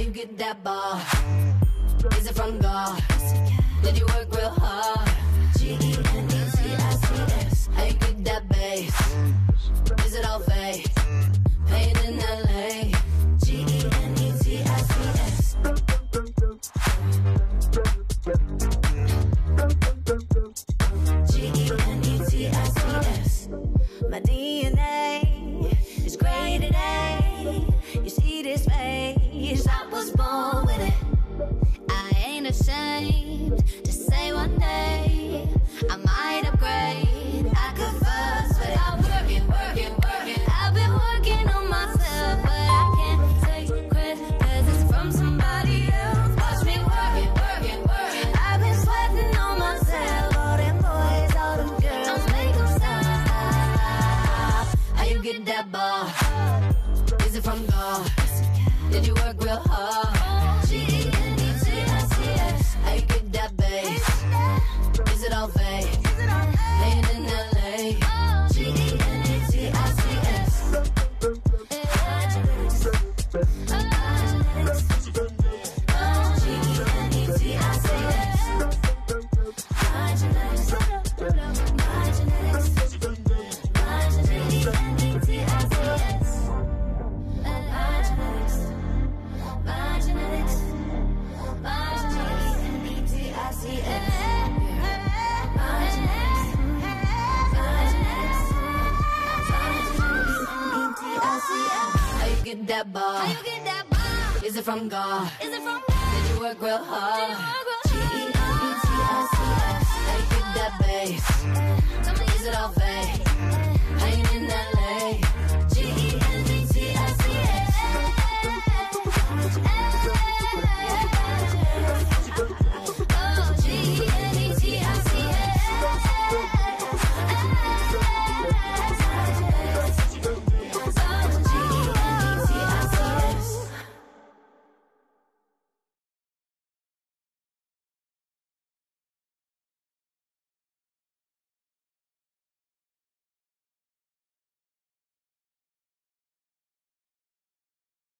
you get that ball? Is it from God? Did you work real hard? G-E-N-E-T-I-C-S. How you get that bass? Is it all fake? Paid in LA. G-E-N-E-T-I-C-S. G-E-N-E-T-I-C-S. My DNA is graded A. You see this face, I was born with it. I ain't ashamed to say one day I might upgrade. I could fuss, but I'm working, working, working. I've been working on myself, but I can't take credit 'cause it's from somebody else. Watch me working, working, working. I've been sweating on myself. All them boys, all them girls, don't make them stop. How you get that ball? Is it from God? Did you work real hard? G-E-N-E-T-I-C-S. How you get that bass? Is it all fake? Made in LA. G-E-N-E-T-I-C-S. That ball? How you get that ball? Is it from God? Is it from God? Did you work real hard? G-E-N-E-T-I-C-S. How you get that bass? Is it all fake?